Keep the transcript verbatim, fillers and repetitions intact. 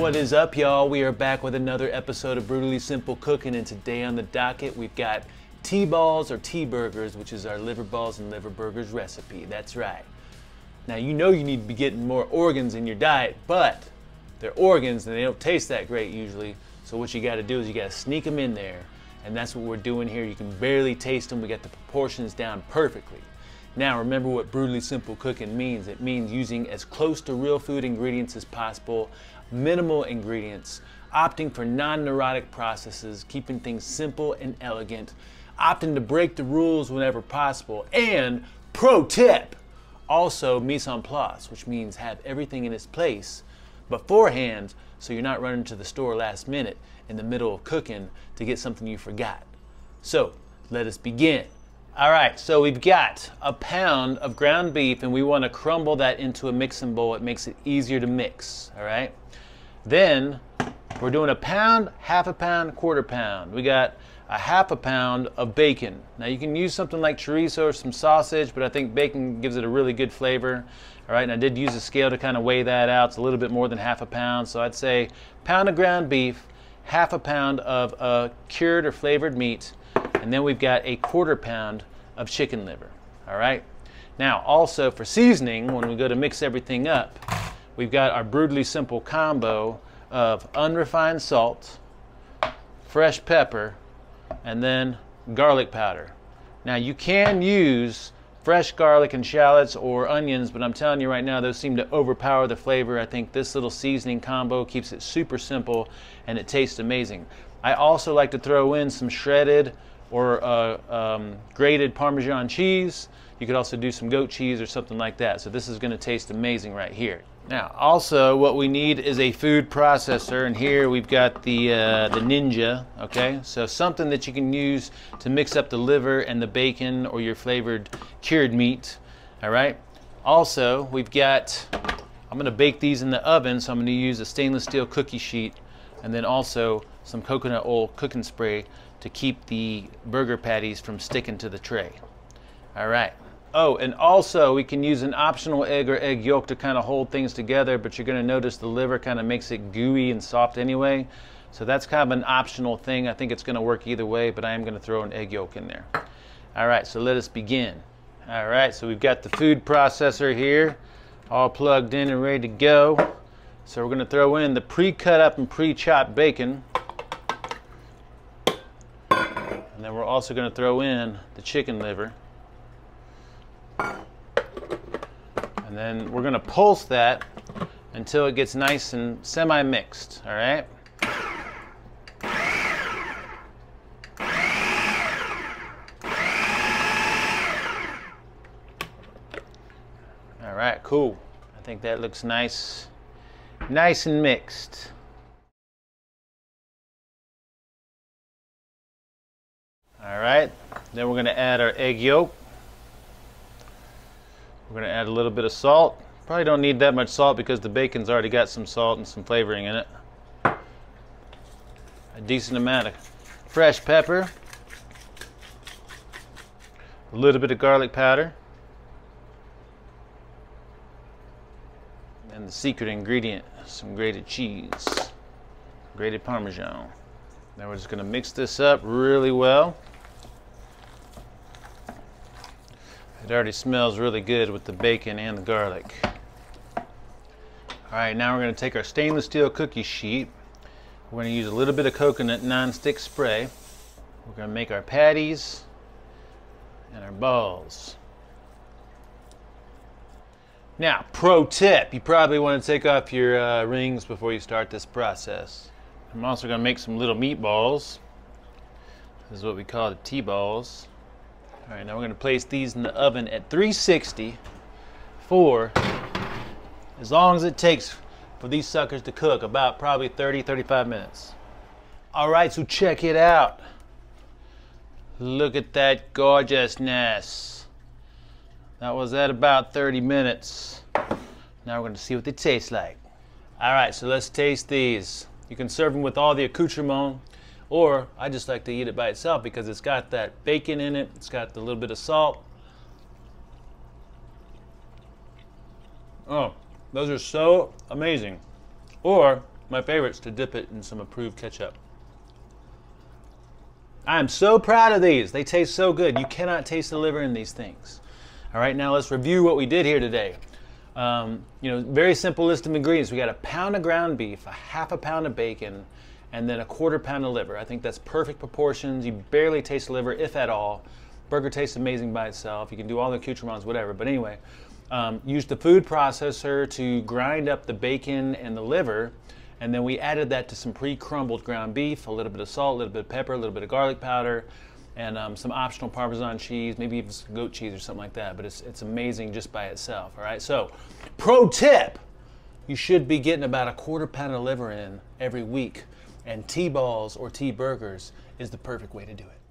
What is up, y'all? We are back with another episode of Brutally Simple Cooking, and today on the docket we've got T-balls or T-burgers, which is our liver balls and liver burgers recipe. That's right. Now, you know you need to be getting more organs in your diet, but they're organs and they don't taste that great usually, so what you got to do is you got to sneak them in there, and that's what we're doing here. You can barely taste them. We got the proportions down perfectly. Now, remember what Brutally Simple Cooking means. It means using as close to real food ingredients as possible, minimal ingredients, opting for non-neurotic processes, keeping things simple and elegant, opting to break the rules whenever possible, and pro tip, also mise en place, which means have everything in its place beforehand so you're not running to the store last minute in the middle of cooking to get something you forgot. So, let us begin. All right, so we've got a pound of ground beef, and we want to crumble that into a mixing bowl. It makes it easier to mix, all right? Then we're doing a pound, half a pound, quarter pound. We got a half a pound of bacon. Now, you can use something like chorizo or some sausage, but I think bacon gives it a really good flavor, all right? And I did use a scale to kind of weigh that out. It's a little bit more than half a pound, so I'd say pound of ground beef, half a pound of uh, cured or flavored meat, and then we've got a quarter pound of chicken liver, all right? Now, also for seasoning, when we go to mix everything up, we've got our brutally simple combo of unrefined salt, fresh pepper, and then garlic powder. Now, you can use fresh garlic and shallots or onions, but I'm telling you right now, those seem to overpower the flavor. I think this little seasoning combo keeps it super simple, and it tastes amazing. I also like to throw in some shredded or uh, um, grated Parmesan cheese. You could also do some goat cheese or something like that. So this is gonna taste amazing right here. Now, also what we need is a food processor, and here we've got the, uh, the Ninja, okay? So something that you can use to mix up the liver and the bacon or your flavored cured meat, all right? Also, we've got, I'm gonna bake these in the oven, so I'm gonna use a stainless steel cookie sheet, and then also some coconut oil cooking spray to keep the burger patties from sticking to the tray. All right. Oh, and also we can use an optional egg or egg yolk to kind of hold things together, but you're gonna notice the liver kind of makes it gooey and soft anyway. So that's kind of an optional thing. I think it's gonna work either way, but I am gonna throw an egg yolk in there. All right, so let us begin. All right, so we've got the food processor here, all plugged in and ready to go. So we're gonna throw in the pre-cut up and pre-chopped bacon. And then we're also going to throw in the chicken liver. And then we're going to pulse that until it gets nice and semi-mixed, all right? All right, cool. I think that looks nice, nice and mixed. All right, then we're gonna add our egg yolk. We're gonna add a little bit of salt. Probably don't need that much salt because the bacon's already got some salt and some flavoring in it. A decent amount of fresh pepper. A little bit of garlic powder. And the secret ingredient, some grated cheese, grated Parmesan. Now we're just gonna mix this up really well. It already smells really good with the bacon and the garlic. All right, now we're going to take our stainless steel cookie sheet. We're going to use a little bit of coconut nonstick spray. We're going to make our patties and our balls. Now, pro tip, you probably want to take off your uh, rings before you start this process. I'm also going to make some little meatballs. This is what we call the T-balls. All right, now we're gonna place these in the oven at three sixty for as long as it takes for these suckers to cook, about probably thirty, thirty-five minutes. All right, so check it out. Look at that gorgeousness. That was at about thirty minutes. Now we're gonna see what they taste like. All right, so let's taste these. You can serve them with all the accoutrement, or I just like to eat it by itself because it's got that bacon in it, it's got a little bit of salt. Oh, those are so amazing. Or My favorite is to dip it in some approved ketchup. I'm so proud of these. They taste so good. You cannot taste the liver in these things. All right, now let's review what we did here today. Um, you know, very simple list of ingredients. We got a pound of ground beef, a half a pound of bacon, and then a quarter pound of liver. I think that's perfect proportions. You barely taste the liver, if at all. Burger tastes amazing by itself. You can do all the accoutrements, whatever. But anyway, um, used the food processor to grind up the bacon and the liver. And then we added that to some pre-crumbled ground beef, a little bit of salt, a little bit of pepper, a little bit of garlic powder, and um, some optional Parmesan cheese, maybe even some goat cheese or something like that. But it's, it's amazing just by itself, all right? So, pro tip, you should be getting about a quarter pound of liver in every week. And T-balls or T-burgers is the perfect way to do it.